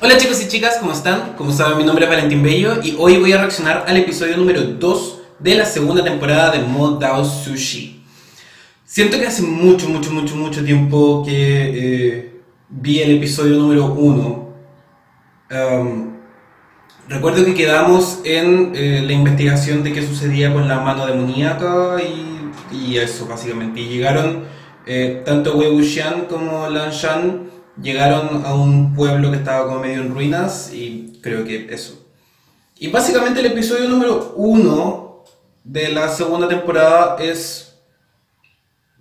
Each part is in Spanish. Hola chicos y chicas, ¿cómo están? Como saben, mi nombre es Valentín Bello y hoy voy a reaccionar al episodio número 2 de la segunda temporada de Mo Dao Zu Shi. Siento que hace mucho tiempo que vi el episodio número 1. Recuerdo que quedamos en la investigación de qué sucedía con la mano demoníaca y eso básicamente. Y llegaron tanto Wei Wuxian como Lan Zhan. Llegaron a un pueblo que estaba como medio en ruinas y creo que eso. Y básicamente el episodio número 1 de la segunda temporada es...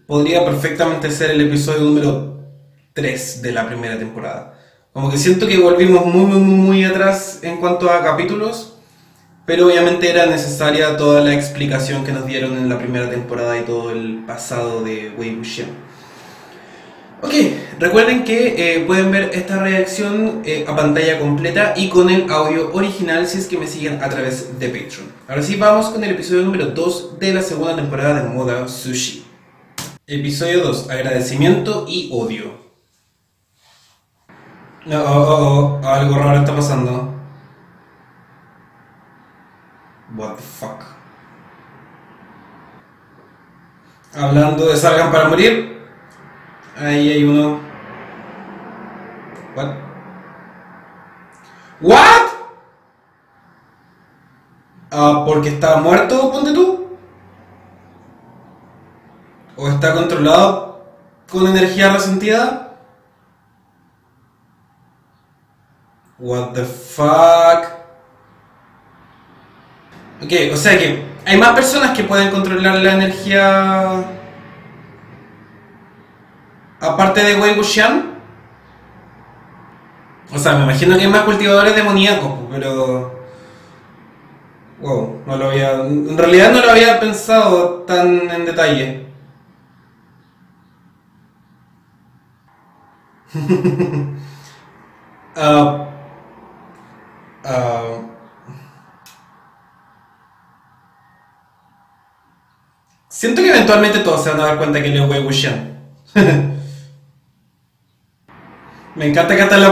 podría perfectamente ser el episodio número 3 de la primera temporada. Como que siento que volvimos muy atrás en cuanto a capítulos, pero obviamente era necesaria toda la explicación que nos dieron en la primera temporada y todo el pasado de Wei Wuxian. Ok, recuerden que pueden ver esta reacción a pantalla completa y con el audio original si es que me siguen a través de Patreon. Ahora sí, vamos con el episodio número 2 de la segunda temporada de Mo Dao Zu Shi. Episodio 2, agradecimiento y odio. Algo raro está pasando. What the fuck. Hablando de salgan para morir. Ahí hay uno. What? What? Ah, porque está muerto, ponte tú. O está controlado con energía resentida. What the fuck? Ok, o sea que hay más personas que pueden controlar la energía... aparte de Wei Wuxian. O sea, me imagino que hay más cultivadores demoníacos, pero... wow, no lo había... en realidad no lo había pensado tan en detalle. Siento que eventualmente todos se van a dar cuenta que no es Wei Wuxian. Me encanta que hasta en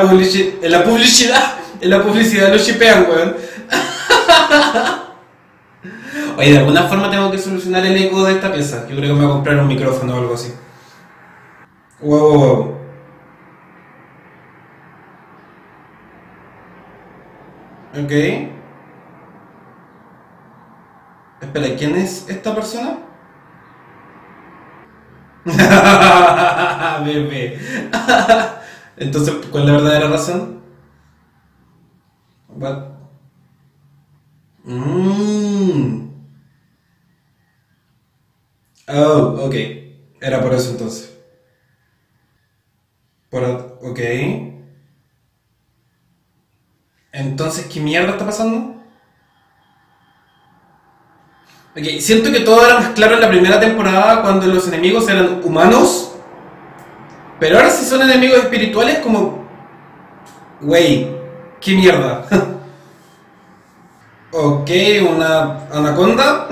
la publicidad lo shipean, weón. Oye, de alguna forma tengo que solucionar el eco de esta pieza. Yo creo que me voy a comprar un micrófono o algo así. Wow. Ok. Espera, ¿quién es esta persona? Bebé. Entonces, ¿cuál es la verdadera razón? What? Oh, ok. Era por eso entonces. Ok. Entonces, ¿qué mierda está pasando? Ok, siento que todo era más claro en la primera temporada cuando los enemigos eran humanos. Pero ahora si son enemigos espirituales, como... wey, qué mierda. Ok, una anaconda.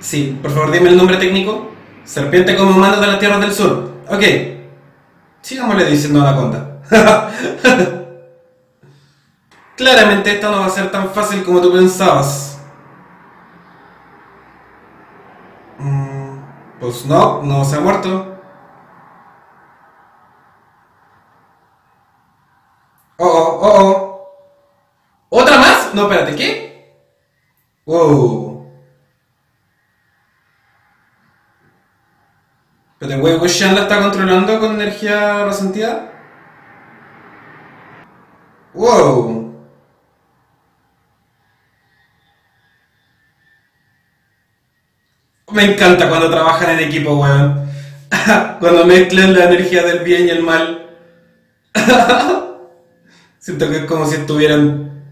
Sí, por favor dime el nombre técnico. Serpiente como humano de las tierras del sur. Ok, sigámosle diciendo anaconda. Claramente esta no va a ser tan fácil como tú pensabas. Pues no, no se ha muerto. ¿Otra más? No, espérate, ¿qué? Wow. Pero Wei Wuxian la está controlando con energía resentida. Wow. Me encanta cuando trabajan en equipo, weón. Cuando mezclan la energía del bien y el mal. Siento que es como si estuvieran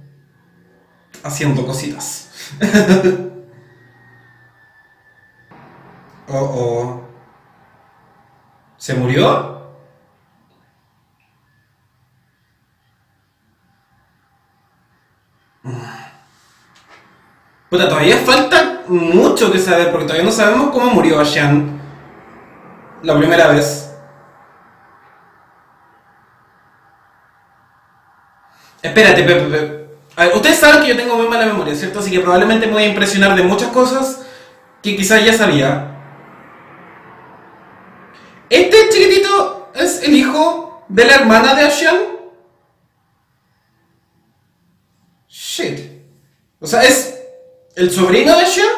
haciendo cositas. ¿Se murió? Puta, todavía falta mucho que saber, porque todavía no sabemos cómo murió Xian la primera vez. Espérate, a ver, ustedes saben que yo tengo muy mala memoria, ¿cierto? Así que probablemente me voy a impresionar de muchas cosas que quizás ya sabía. Este chiquitito es el hijo de la hermana de Xian. Shit. O sea, es el sobrino de Xian.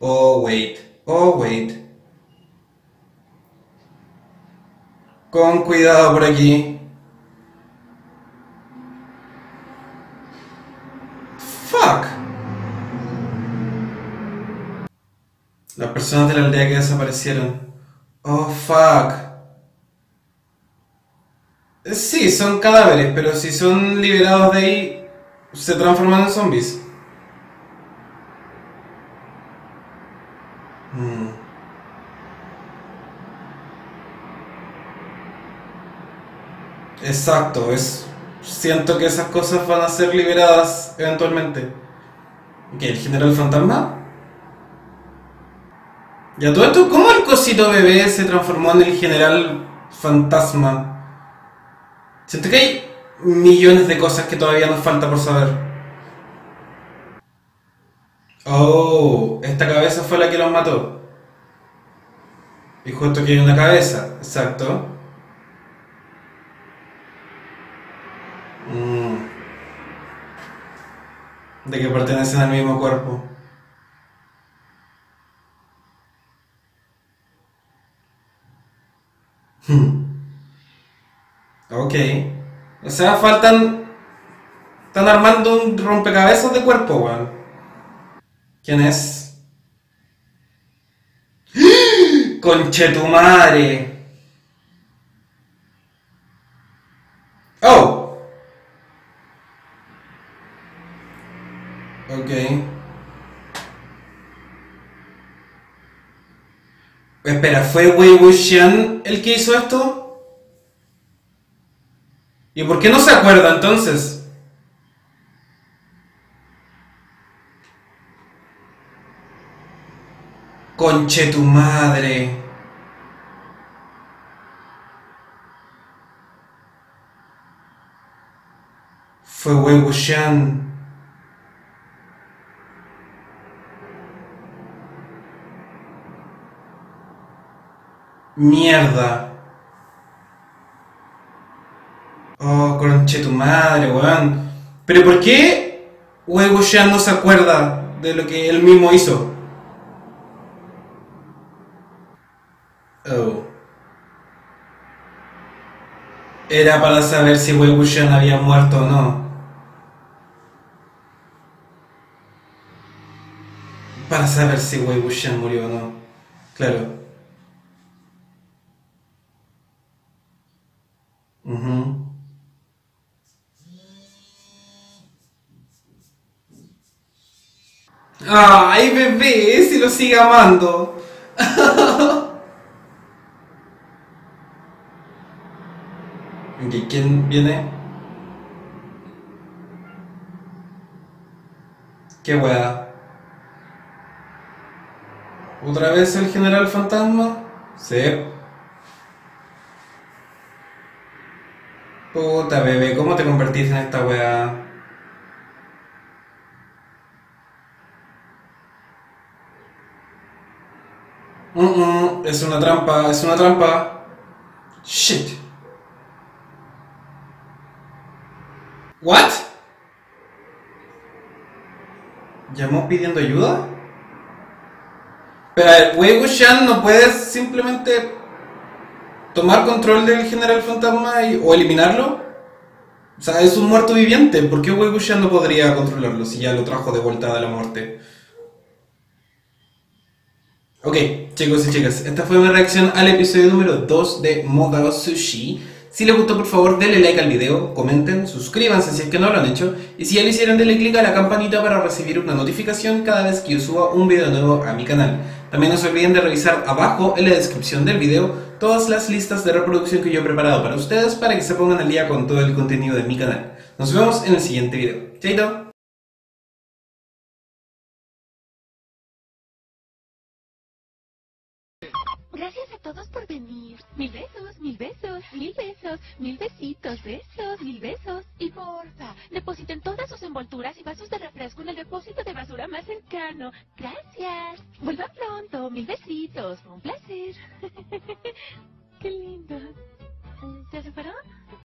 Oh, wait. Con cuidado por aquí. Fuck. Las personas de la aldea que desaparecieron. Oh, fuck. Sí, son cadáveres, pero si son liberados de ahí, se transforman en zombies. Exacto, siento que esas cosas van a ser liberadas eventualmente. Ok, el general fantasma. Y a todo esto, ¿cómo el cosito bebé se transformó en el general fantasma? Siento que hay millones de cosas que todavía nos falta por saber. Oh, esta cabeza fue la que los mató. Y justo que hay una cabeza, exacto. De que pertenecen al mismo cuerpo. Ok. O sea, faltan... Están armando un rompecabezas de cuerpo, weón. ¿Quién es? ¡Conchetumare! ¡Oh! Ok. Espera, ¿fue Wei Wuxian el que hizo esto? ¿Y por qué no se acuerda entonces? Conche tu madre. Fue Wei Wuxian. Mierda. Oh, conche tu madre, weón. Pero ¿por qué Wei Wuxian no se acuerda de lo que él mismo hizo? Oh. Era para saber si Wei Wuxian había muerto o no. Para saber si Wei Wuxian murió o no. Claro. Ay, bebé, si lo sigue amando. Okay, ¿quién viene? Qué hueá. ¿Otra vez el general fantasma? Sí. Puta, bebé, ¿cómo te convertiste en esta weá? Es una trampa, es una trampa. Shit. ¿What? ¿Llamó pidiendo ayuda? Pero a ver, Wei Wuxian no puedes simplemente... ¿Tomar control del general fantasma o eliminarlo? O sea, es un muerto viviente. ¿Por qué Wei Wuxian no podría controlarlo si ya lo trajo de vuelta de la muerte? Ok, chicos y chicas, esta fue mi reacción al episodio número 2 de Mo Dao Zu Shi. Si les gustó, por favor denle like al video, comenten, suscríbanse si es que no lo han hecho, y si ya lo hicieron denle click a la campanita para recibir una notificación cada vez que yo suba un video nuevo a mi canal. También no se olviden de revisar abajo en la descripción del video todas las listas de reproducción que yo he preparado para ustedes para que se pongan al día con todo el contenido de mi canal. Nos vemos en el siguiente video. ¡Chaito! Gracias a todos por venir. Mil besos, mil besos, mil besos, mil besitos, besos, mil besos. Y porfa, depositen todas sus envolturas y vasos de refresco en el depósito de basura más cercano. Gracias. Vuelvan pronto, mil besitos. Un placer. Qué lindo. ¿Se separó?